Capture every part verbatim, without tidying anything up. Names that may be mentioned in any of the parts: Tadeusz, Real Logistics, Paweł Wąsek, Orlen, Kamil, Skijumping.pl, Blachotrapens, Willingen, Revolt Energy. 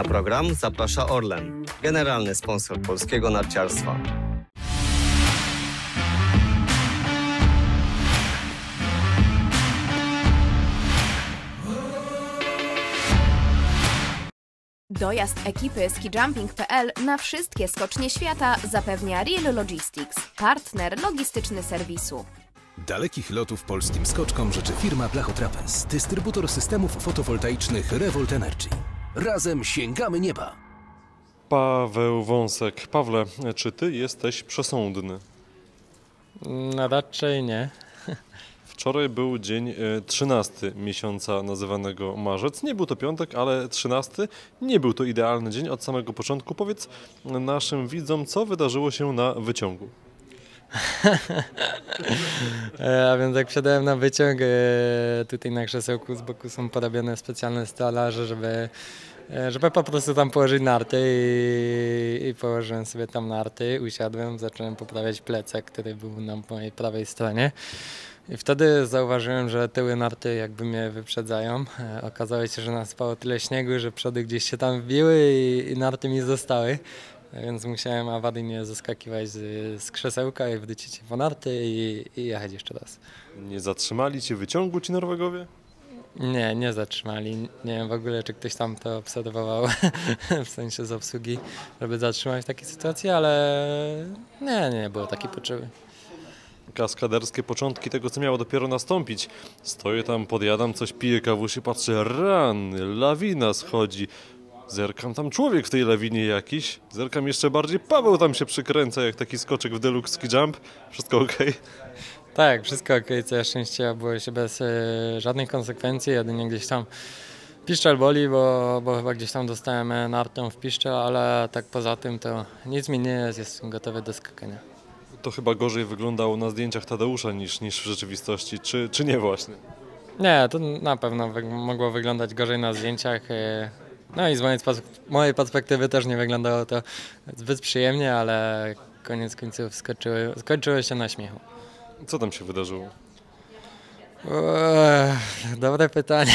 Na program zaprasza Orlen, generalny sponsor polskiego narciarstwa. Dojazd ekipy ski jumping kropka p l na wszystkie skocznie świata zapewnia Real Logistics, partner logistyczny serwisu. Dalekich lotów polskim skoczkom życzy firma Blachotrapens, dystrybutor systemów fotowoltaicznych Revolt Energy. Razem sięgamy nieba! Paweł Wąsek. Pawle, czy ty jesteś przesądny? No raczej nie. Wczoraj był dzień trzynasty miesiąca nazywanego marzec. Nie był to piątek, ale trzynasty. Nie był to idealny dzień od samego początku. Powiedz naszym widzom, co wydarzyło się na wyciągu. A więc jak wsiadałem na wyciąg, tutaj na krzesełku z boku są porobione specjalne stolarze, żeby, żeby po prostu tam położyć narty i, i położyłem sobie tam narty, usiadłem, zacząłem poprawiać plecak, który był na mojej prawej stronie. I wtedy zauważyłem, że tyły narty jakby mnie wyprzedzają. Okazało się, że naspało tyle śniegu, że przody gdzieś się tam wbiły i, i narty mi zostały. Więc musiałem awaryjnie zaskakiwać z, z krzesełka i wdycić się po narty i, i jechać jeszcze raz. Nie zatrzymali cię wyciągu ci Norwegowie? Nie, nie zatrzymali. Nie wiem w ogóle, czy ktoś tam to obserwował, w sensie z obsługi, żeby zatrzymać w takiej sytuacji, ale nie, nie było takiej potrzeby. Kaskaderskie początki tego, co miało dopiero nastąpić. Stoję tam, podjadam, coś piję kawusi, patrzę, rany, lawina schodzi. Zerkam, tam człowiek w tej lawinie jakiś. Zerkam jeszcze bardziej. Paweł tam się przykręca jak taki skoczek w deluxe ski jump. Wszystko ok? Tak, wszystko ok. Całe szczęście było się bez y, żadnych konsekwencji. Jedynie gdzieś tam piszczel boli, bo, bo chyba gdzieś tam dostałem nartą w piszczel, ale tak poza tym to nic mi nie jest. Jestem gotowy do skakania. To chyba gorzej wyglądało na zdjęciach Tadeusza niż, niż w rzeczywistości. Czy, czy nie właśnie? Nie, to na pewno wy- mogło wyglądać gorzej na zdjęciach. Y, No i z mojej perspektywy też nie wyglądało to zbyt przyjemnie, ale koniec końców skończyły, skończyło się na śmiechu. Co tam się wydarzyło? Uch, dobre pytanie.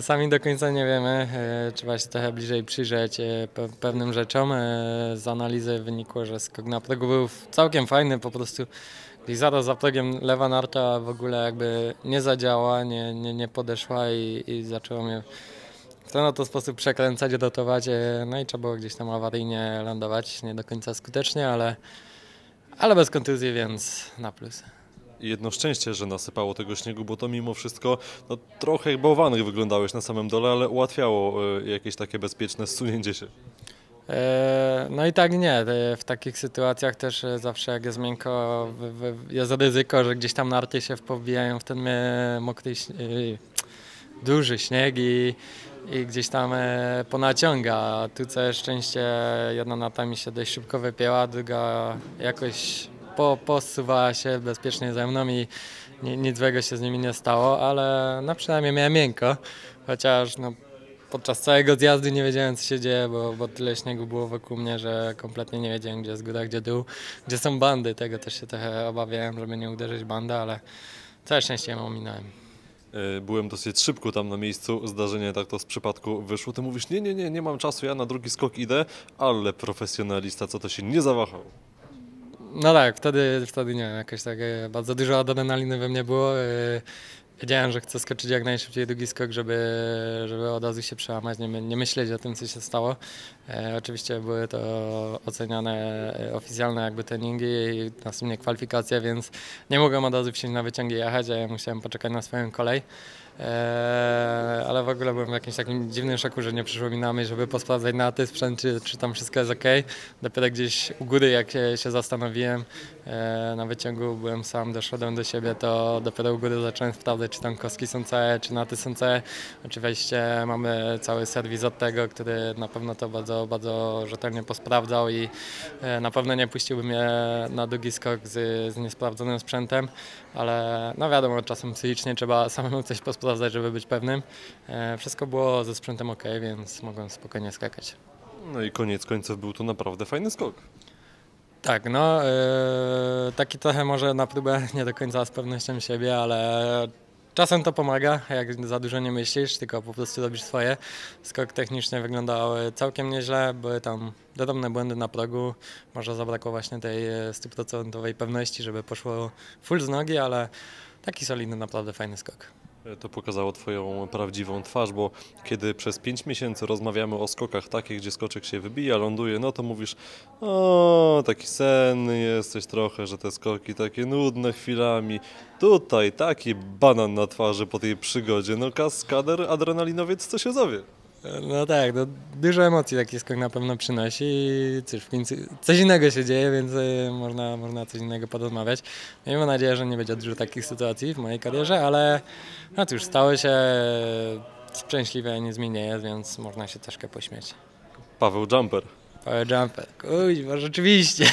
Sami do końca nie wiemy. Trzeba się trochę bliżej przyjrzeć pe pewnym rzeczom. Z analizy wynikło, że skok na progu był całkiem fajny, po prostu i zaraz za progiem lewa narta w ogóle jakby nie zadziała, nie, nie, nie podeszła i, i zaczęło mnie w ten oto sposób przekręcać, dotować, no i trzeba było gdzieś tam awaryjnie lądować, nie do końca skutecznie, ale, ale bez kontuzji, więc na plus. Jedno szczęście, że nasypało tego śniegu, bo to mimo wszystko no, trochę bałwanych wyglądałeś na samym dole, ale ułatwiało jakieś takie bezpieczne zsunięcie się. No i tak nie, w takich sytuacjach też zawsze jak jest miękko, jest ryzyko, że gdzieś tam narty się wpobijają w ten mokry, duży śnieg i i gdzieś tam e, ponaciąga. Tu całe szczęście jedna nata mi się dość szybko wypięła, druga jakoś po, posuwała się bezpiecznie ze mną i ni, nic złego się z nimi nie stało, ale no, przynajmniej miałem miękko, chociaż no, podczas całego zjazdu nie wiedziałem, co się dzieje, bo, bo tyle śniegu było wokół mnie, że kompletnie nie wiedziałem, gdzie jest góra, gdzie dół, gdzie są bandy. Tego też się trochę obawiałem, żeby nie uderzyć bandę, ale całe szczęście ją ominąłem. Byłem dosyć szybko tam na miejscu, zdarzenie tak to z przypadku wyszło. Ty mówisz, nie, nie, nie, nie mam czasu, ja na drugi skok idę, ale profesjonalista, co to się nie zawahał. No tak, wtedy, wtedy nie wiem, jakoś tak bardzo dużo adrenaliny we mnie było. Wiedziałem, że chcę skoczyć jak najszybciej drugi skok, żeby, żeby od razu się przełamać, nie, nie myśleć o tym, co się stało. E, oczywiście były to oceniane oficjalne jakby treningi i następnie kwalifikacje, więc nie mogłem od razu wsiąść na wyciągi i jechać, a ja musiałem poczekać na swoją kolej. E, ale w ogóle byłem w jakimś takim dziwnym szoku, że nie przyszło mi na myśl, żeby posprawdzać na ten sprzęt, czy, czy tam wszystko jest ok. Dopiero gdzieś u góry, jak się, się zastanowiłem, e, na wyciągu byłem sam, doszedłem do siebie, to dopiero u góry zacząłem sprawdzać, czy tam kostki są całe, czy naty są całe. Oczywiście mamy cały serwis od tego, który na pewno to bardzo, bardzo rzetelnie posprawdzał i na pewno nie puściłby mnie na długi skok z, z niesprawdzonym sprzętem, ale no wiadomo, czasem psychicznie trzeba samemu coś posprawdzać, żeby być pewnym. Wszystko było ze sprzętem ok, więc mogłem spokojnie skakać. No i koniec końców był to naprawdę fajny skok. Tak, no taki trochę może na próbę, nie do końca z pewnością siebie, ale Czasem to pomaga, jak za dużo nie myślisz, tylko po prostu robisz swoje. Skok techniczny wyglądał całkiem nieźle, były tam drobne błędy na progu. Może zabrakło właśnie tej stuprocentowej pewności, żeby poszło full z nogi, ale taki solidny, naprawdę fajny skok. To pokazało Twoją prawdziwą twarz, bo kiedy przez pięć miesięcy rozmawiamy o skokach takich, gdzie skoczek się wybija, ląduje, no to mówisz, o, taki senny jesteś trochę, że te skoki takie nudne chwilami. Tutaj taki banan na twarzy po tej przygodzie, no kaskader, adrenalinowiec, co się zowie? No tak, no, dużo emocji taki skok na pewno przynosi i cóż, w końcu coś innego się dzieje, więc można, można coś innego pododmawiać. Miejmy nadzieję, że nie będzie dużo takich sytuacji w mojej karierze, ale no cóż, stało się szczęśliwe, nie zmienię, więc można się troszkę pośmiać. Paweł Jumper. Paweł Jumper. Kuźwa, rzeczywiście.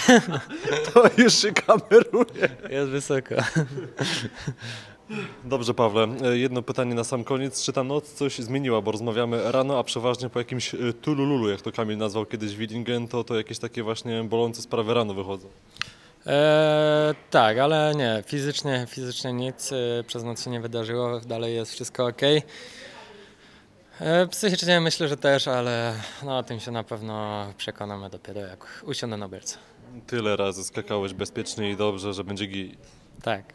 To już się kameruje. Jest wysoko. Dobrze, Pawle, jedno pytanie na sam koniec. Czy ta noc coś zmieniła? Bo rozmawiamy rano, a przeważnie po jakimś tulululu, jak to Kamil nazwał kiedyś Willingen, to, to jakieś takie właśnie bolące sprawy rano wychodzą. Eee, tak, ale nie, fizycznie, fizycznie nic przez noc się nie wydarzyło, dalej jest wszystko ok. Eee, psychicznie myślę, że też, ale no, o tym się na pewno przekonamy dopiero jak usiądę na belce. Tyle razy skakałeś bezpiecznie i dobrze, że będzie git. Tak.